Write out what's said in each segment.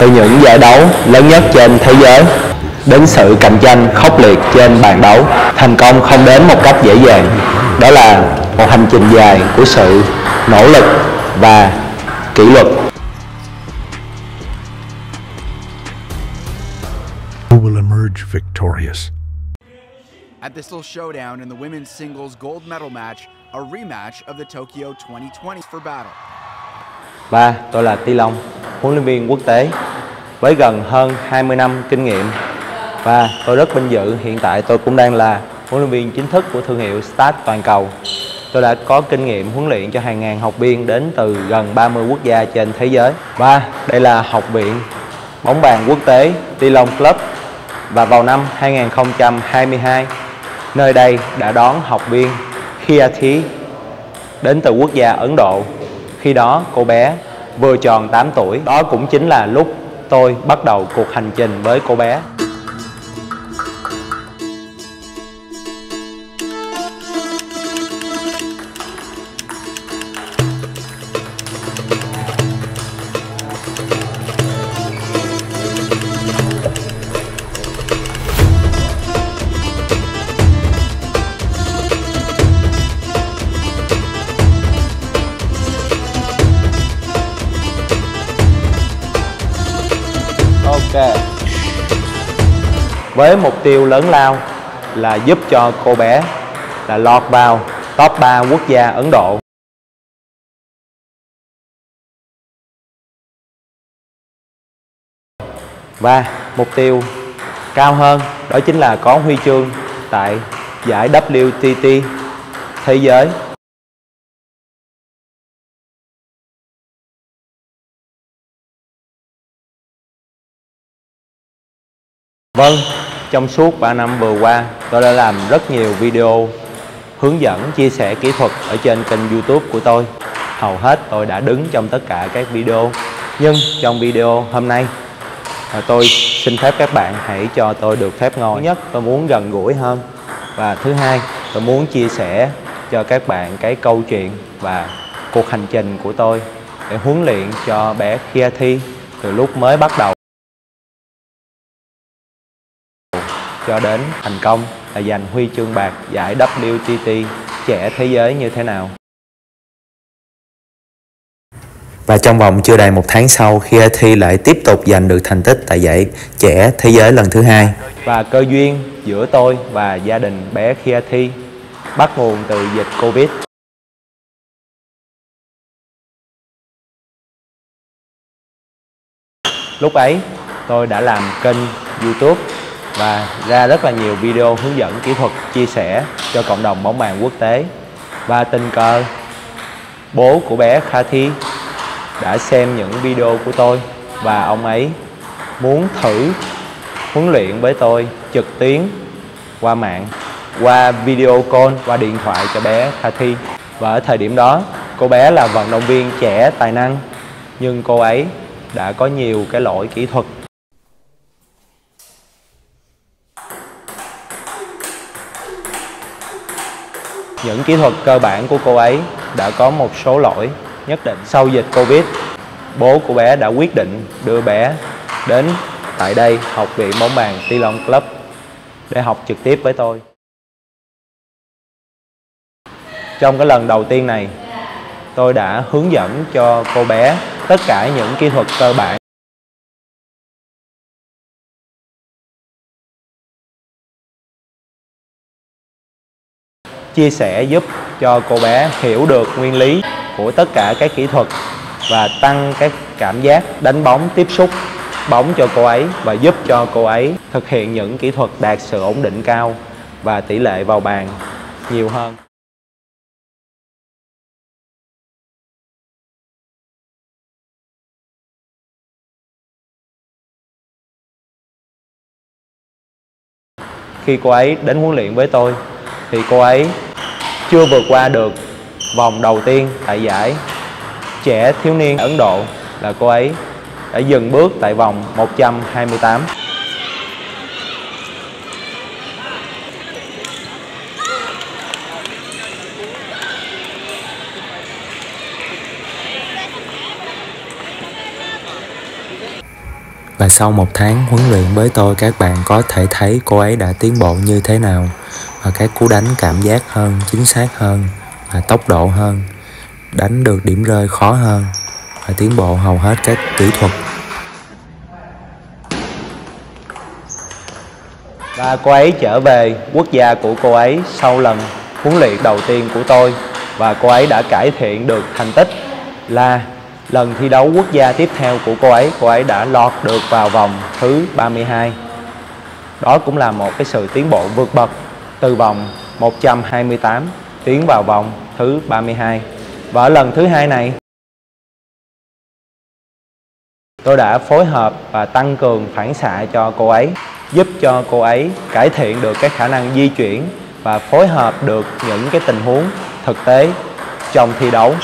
từ những giải đấu lớn nhất trên thế giới đến sự cạnh tranh khốc liệt trên bàn đấu. Thành công không đến một cách dễ dàng, đó là một hành trình dài của sự nỗ lực và kỷ luật. Who will emerge victorious? At this little showdown in the women's singles gold medal match, a rematch of the Tokyo 2020 for battle. Và tôi là Ti Long, huấn luyện viên quốc tế với gần hơn 20 năm kinh nghiệm, và tôi rất vinh dự hiện tại tôi cũng đang là huấn luyện viên chính thức của thương hiệu Start toàn cầu. Tôi đã có kinh nghiệm huấn luyện cho hàng ngàn học viên đến từ gần 30 quốc gia trên thế giới, và đây là học viện bóng bàn quốc tế Ti Long Club. Và vào năm 2022, nơi đây đã đón học viên Khyati đến từ quốc gia Ấn Độ. Khi đó cô bé vừa tròn 8 tuổi. Đó cũng chính là lúc tôi bắt đầu cuộc hành trình với cô bé. Với mục tiêu lớn lao là giúp cho cô bé là lọt vào top 3 quốc gia Ấn Độ. Và mục tiêu cao hơn đó chính là có huy chương tại giải WTT thế giới. Vâng, trong suốt 3 năm vừa qua, tôi đã làm rất nhiều video hướng dẫn, chia sẻ kỹ thuật ở trên kênh YouTube của tôi. Hầu hết tôi đã đứng trong tất cả các video. Nhưng trong video hôm nay, tôi xin phép các bạn hãy cho tôi được phép ngồi. Thứ nhất, tôi muốn gần gũi hơn. Và thứ hai, tôi muốn chia sẻ cho các bạn cái câu chuyện và cuộc hành trình của tôi để huấn luyện cho bé Khyati từ lúc mới bắt đầu cho đến thành công là giành huy chương bạc giải WTT trẻ thế giới như thế nào. Và trong vòng chưa đầy một tháng sau, Khyati lại tiếp tục giành được thành tích tại giải trẻ thế giới lần thứ hai. Và cơ duyên giữa tôi và gia đình bé Khyati bắt nguồn từ dịch Covid. Lúc ấy, tôi đã làm kênh YouTube và ra rất là nhiều video hướng dẫn kỹ thuật chia sẻ cho cộng đồng bóng bàn quốc tế. Và tình cờ bố của bé Khyati đã xem những video của tôi, và ông ấy muốn thử huấn luyện với tôi trực tuyến qua mạng, qua video call, qua điện thoại cho bé Khyati. Và ở thời điểm đó, cô bé là vận động viên trẻ tài năng, nhưng cô ấy đã có nhiều cái lỗi kỹ thuật. Những kỹ thuật cơ bản của cô ấy đã có một số lỗi nhất định. Sau dịch Covid, bố của bé đã quyết định đưa bé đến tại đây, học viện bóng bàn Ti Long Club, để học trực tiếp với tôi. Trong cái lần đầu tiên này, tôi đã hướng dẫn cho cô bé tất cả những kỹ thuật cơ bản. Chia sẻ giúp cho cô bé hiểu được nguyên lý của tất cả các kỹ thuật và tăng cái cảm giác đánh bóng, tiếp xúc bóng cho cô ấy, và giúp cho cô ấy thực hiện những kỹ thuật đạt sự ổn định cao và tỷ lệ vào bàn nhiều hơn. Khi cô ấy đến huấn luyện với tôi thì cô ấy chưa vượt qua được vòng đầu tiên tại giải trẻ thiếu niên Ấn Độ, là cô ấy đã dừng bước tại vòng 128. Và sau một tháng huấn luyện với tôi, các bạn có thể thấy cô ấy đã tiến bộ như thế nào. Và các cú đánh cảm giác hơn, chính xác hơn và tốc độ hơn, đánh được điểm rơi khó hơn và tiến bộ hầu hết các kỹ thuật. Và cô ấy trở về quốc gia của cô ấy sau lần huấn luyện đầu tiên của tôi, và cô ấy đã cải thiện được thành tích là lần thi đấu quốc gia tiếp theo của cô ấy đã lọt được vào vòng thứ 32. Đó cũng là một cái sự tiến bộ vượt bậc, từ vòng 128 tiến vào vòng thứ 32. Và ở lần thứ hai này, tôi đã phối hợp và tăng cường phản xạ cho cô ấy, giúp cho cô ấy cải thiện được cái khả năng di chuyển và phối hợp được những cái tình huống thực tế trong thi đấu.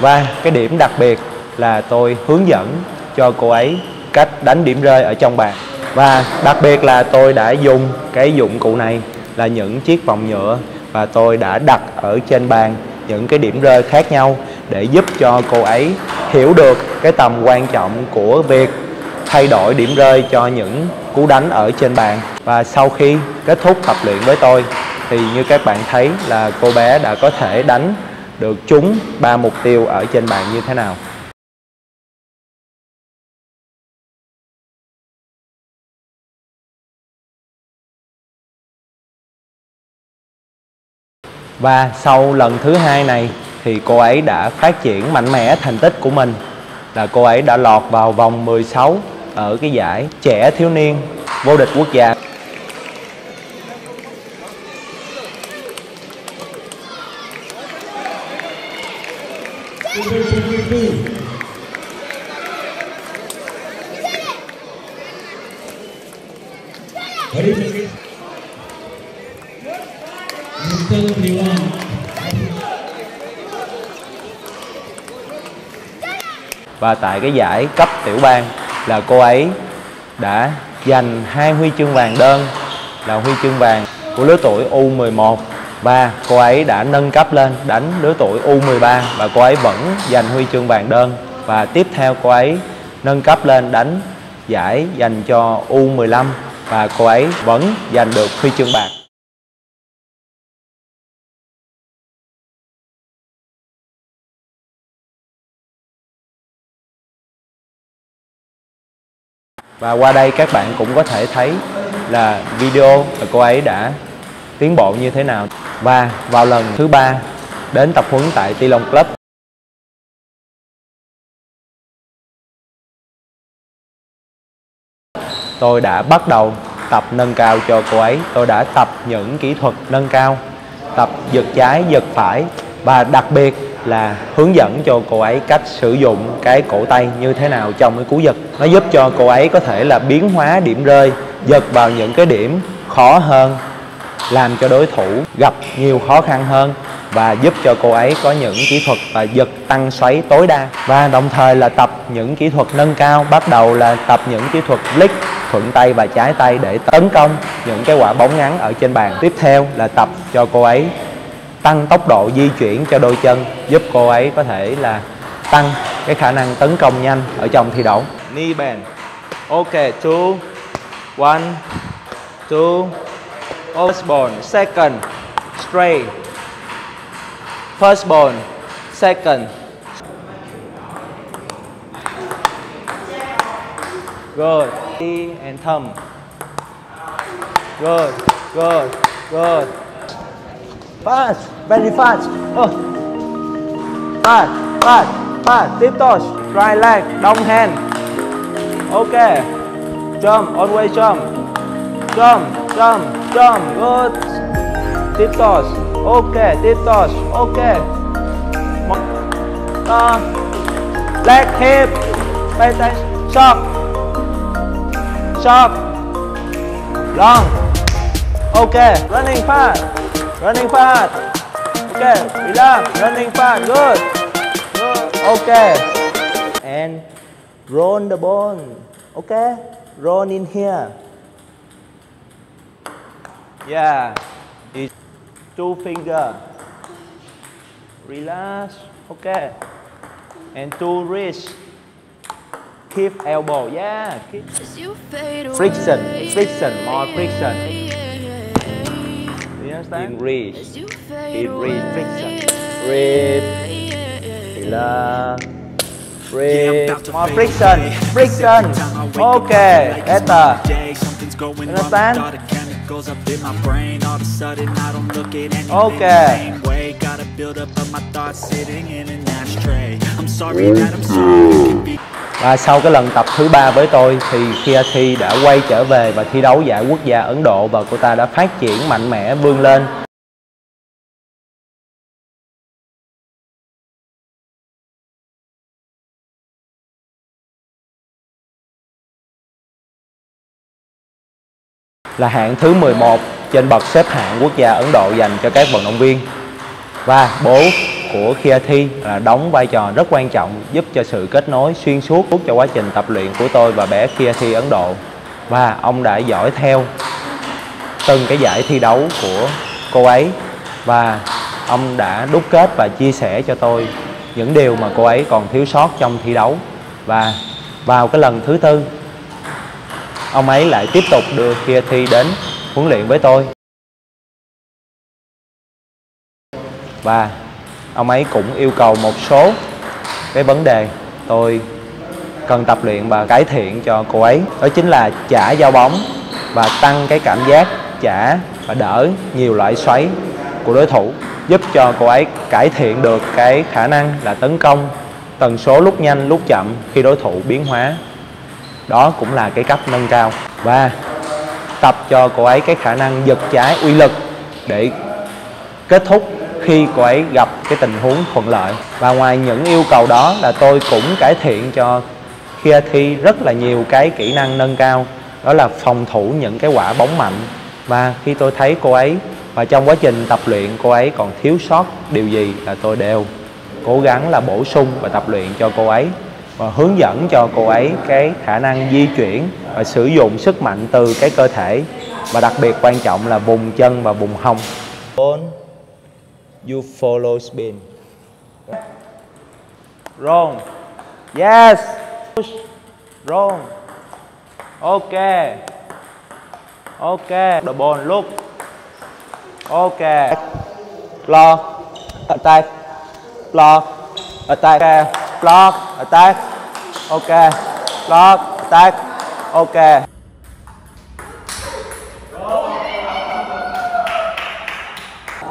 Và cái điểm đặc biệt là tôi hướng dẫn cho cô ấy cách đánh điểm rơi ở trong bàn. Và đặc biệt là tôi đã dùng cái dụng cụ này là những chiếc vòng nhựa, và tôi đã đặt ở trên bàn những cái điểm rơi khác nhau để giúp cho cô ấy hiểu được cái tầm quan trọng của việc thay đổi điểm rơi cho những cú đánh ở trên bàn. Và sau khi kết thúc tập luyện với tôi thì như các bạn thấy là cô bé đã có thể đánh được trúng 3 mục tiêu ở trên bàn như thế nào. Và sau lần thứ hai này thì cô ấy đã phát triển mạnh mẽ thành tích của mình, là cô ấy đã lọt vào vòng 16 ở cái giải trẻ thiếu niên vô địch quốc gia. Và tại cái giải cấp tiểu bang là cô ấy đã giành 2 huy chương vàng đơn, là huy chương vàng của lứa tuổi U11, và cô ấy đã nâng cấp lên đánh lứa tuổi U13 và cô ấy vẫn giành huy chương vàng đơn. Và tiếp theo cô ấy nâng cấp lên đánh giải dành cho U15 và cô ấy vẫn giành được huy chương bạc. Và qua đây các bạn cũng có thể thấy là video của cô ấy đã tiến bộ như thế nào. Và vào lần thứ 3 đến tập huấn tại Ti Long Club, tôi đã bắt đầu tập nâng cao cho cô ấy. Tôi đã tập những kỹ thuật nâng cao, tập giật trái, giật phải, và đặc biệt là hướng dẫn cho cô ấy cách sử dụng cái cổ tay như thế nào trong cái cú giật. Nó giúp cho cô ấy có thể là biến hóa điểm rơi, giật vào những cái điểm khó hơn, làm cho đối thủ gặp nhiều khó khăn hơn, và giúp cho cô ấy có những kỹ thuật và giật tăng xoáy tối đa. Và đồng thời là tập những kỹ thuật nâng cao, bắt đầu là tập những kỹ thuật flick thuận tay và trái tay để tấn công những cái quả bóng ngắn ở trên bàn. Tiếp theo là tập cho cô ấy tăng tốc độ di chuyển cho đôi chân, giúp cô ấy có thể là tăng cái khả năng tấn công nhanh ở trong thi đấu. Knee bend. Ok, 2, 1, 2, first ball, second, straight. First ball, second. Good. Knee and thumb. Good, good, good. Fast, very fast. Oh. Fast, fast, fast. Tip toes, right leg, down hand. Okay. Jump, always jump. Jump, jump, jump. Good. Tip toes. Okay, tip toes. Okay. Leg, hip. Pay attention. Short. Short. Long. Okay. Running fast. Running fast. Okay, relax. Running fast. Good. Good. Okay. And roll the ball. Okay. Roll in here. Yeah. It's 2 fingers. Relax. Okay. And 2 wrists. Keep elbow, yeah. Keep. Friction, friction, more friction. You understand? In reach, friction. Breathe, relax. Breathe, more friction, friction. Okay, better. You understand? Okay. Gotta build up my thoughts sitting in an ashtray. I'm sorry that I'm sorry. Và sau cái lần tập thứ 3 với tôi thì Khyati đã quay trở về và thi đấu giải quốc gia Ấn Độ và cô ta đã phát triển mạnh mẽ, vươn lên. Là hạng thứ 11 trên bậc xếp hạng quốc gia Ấn Độ dành cho các vận động viên. Và bố của Khyati là đóng vai trò rất quan trọng, giúp cho sự kết nối xuyên suốt cho quá trình tập luyện của tôi và bé Khyati Ấn Độ. Và ông đã dõi theo từng cái giải thi đấu của cô ấy và ông đã đúc kết và chia sẻ cho tôi những điều mà cô ấy còn thiếu sót trong thi đấu. Và vào cái lần thứ 4, ông ấy lại tiếp tục đưa Khyati đến huấn luyện với tôi. Và ông ấy cũng yêu cầu một số cái vấn đề tôi cần tập luyện và cải thiện cho cô ấy. Đó chính là trả giao bóng và tăng cái cảm giác trả và đỡ nhiều loại xoáy của đối thủ, giúp cho cô ấy cải thiện được cái khả năng là tấn công tần số lúc nhanh lúc chậm khi đối thủ biến hóa. Đó cũng là cái cách nâng cao. Và tập cho cô ấy cái khả năng giật trái uy lực để kết thúc khi cô ấy gặp cái tình huống thuận lợi. Và ngoài những yêu cầu đó là tôi cũng cải thiện cho Khyati rất là nhiều cái kỹ năng nâng cao, đó là phòng thủ những cái quả bóng mạnh. Và khi tôi thấy cô ấy và trong quá trình tập luyện cô ấy còn thiếu sót điều gì là tôi đều cố gắng là bổ sung và tập luyện cho cô ấy, và hướng dẫn cho cô ấy cái khả năng di chuyển và sử dụng sức mạnh từ cái cơ thể, và đặc biệt quan trọng là vùng chân và vùng hông. You follow spin. Wrong. Yes. Push. Wrong. Okay. Okay. The ball. Look. Okay. Block. Attack. Block. Attack. Block. Attack. Okay. Block. Attack. Okay.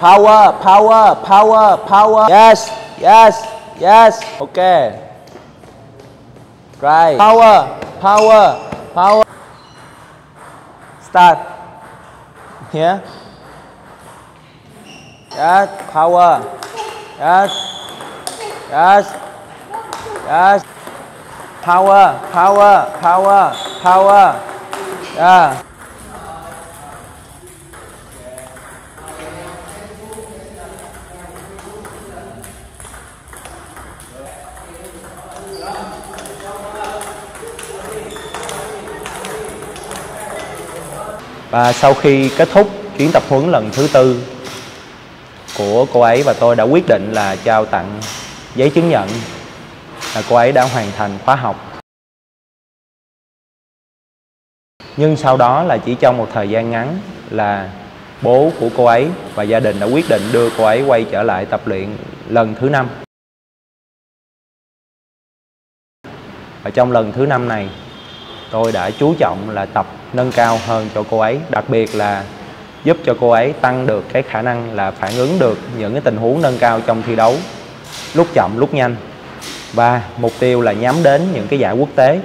Power, power, power, power. Yes, yes, yes. Okay. Right. Power, power, power. Start. Here. Yes, power. Yes. Yes. Yes. Power, power, power, power. Yeah. Và sau khi kết thúc chuyến tập huấn lần thứ 4 của cô ấy, và tôi đã quyết định là trao tặng giấy chứng nhận là cô ấy đã hoàn thành khóa học. Nhưng sau đó là chỉ trong một thời gian ngắn là bố của cô ấy và gia đình đã quyết định đưa cô ấy quay trở lại tập luyện lần thứ 5. Và trong lần thứ 5 này, tôi đã chú trọng là tập nâng cao hơn cho cô ấy, đặc biệt là giúp cho cô ấy tăng được cái khả năng là phản ứng được những cái tình huống nâng cao trong thi đấu, lúc chậm lúc nhanh. Và mục tiêu là nhắm đến những cái giải quốc tế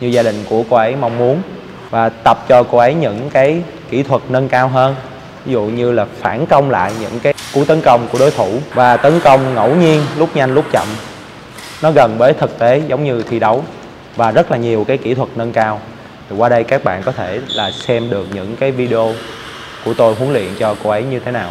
như gia đình của cô ấy mong muốn, và tập cho cô ấy những cái kỹ thuật nâng cao hơn, ví dụ như là phản công lại những cái cú tấn công của đối thủ và tấn công ngẫu nhiên lúc nhanh lúc chậm, nó gần với thực tế giống như thi đấu, và rất là nhiều cái kỹ thuật nâng cao. Thì qua đây các bạn có thể là xem được những cái video của tôi huấn luyện cho cô ấy như thế nào.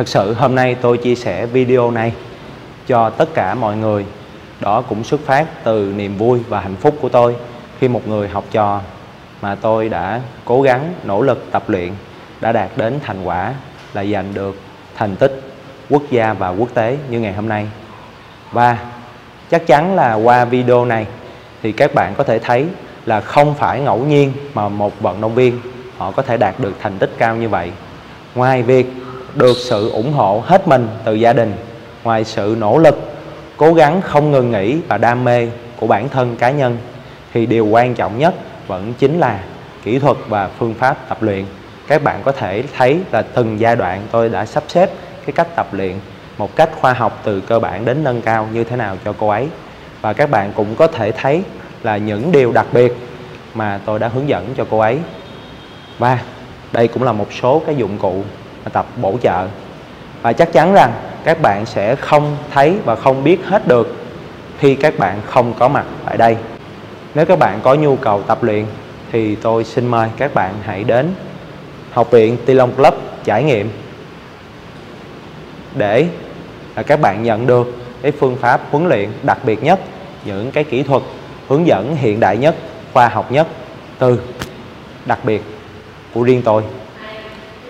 Thật sự hôm nay tôi chia sẻ video này cho tất cả mọi người. Đó cũng xuất phát từ niềm vui và hạnh phúc của tôi khi một người học trò mà tôi đã cố gắng nỗ lực tập luyện đã đạt đến thành quả là giành được thành tích quốc gia và quốc tế như ngày hôm nay. Và chắc chắn là qua video này thì các bạn có thể thấy là không phải ngẫu nhiên mà một vận động viên họ có thể đạt được thành tích cao như vậy. Ngoài việc được sự ủng hộ hết mình từ gia đình, ngoài sự nỗ lực, cố gắng không ngừng nghỉ và đam mê của bản thân cá nhân, thì điều quan trọng nhất vẫn chính là kỹ thuật và phương pháp tập luyện. Các bạn có thể thấy là từng giai đoạn tôi đã sắp xếp cái cách tập luyện một cách khoa học từ cơ bản đến nâng cao như thế nào cho cô ấy. Và các bạn cũng có thể thấy là những điều đặc biệt mà tôi đã hướng dẫn cho cô ấy. Và đây cũng là một số cái dụng cụ tập bổ trợ. Và chắc chắn rằng các bạn sẽ không thấy và không biết hết được khi các bạn không có mặt tại đây. Nếu các bạn có nhu cầu tập luyện thì tôi xin mời các bạn hãy đến Học viện Ti Long Club trải nghiệm để các bạn nhận được cái phương pháp huấn luyện đặc biệt nhất, những cái kỹ thuật hướng dẫn hiện đại nhất, khoa học nhất từ đặc biệt của riêng tôi.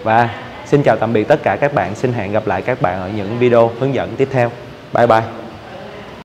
Và xin chào tạm biệt tất cả các bạn. Xin hẹn gặp lại các bạn ở những video hướng dẫn tiếp theo. Bye bye.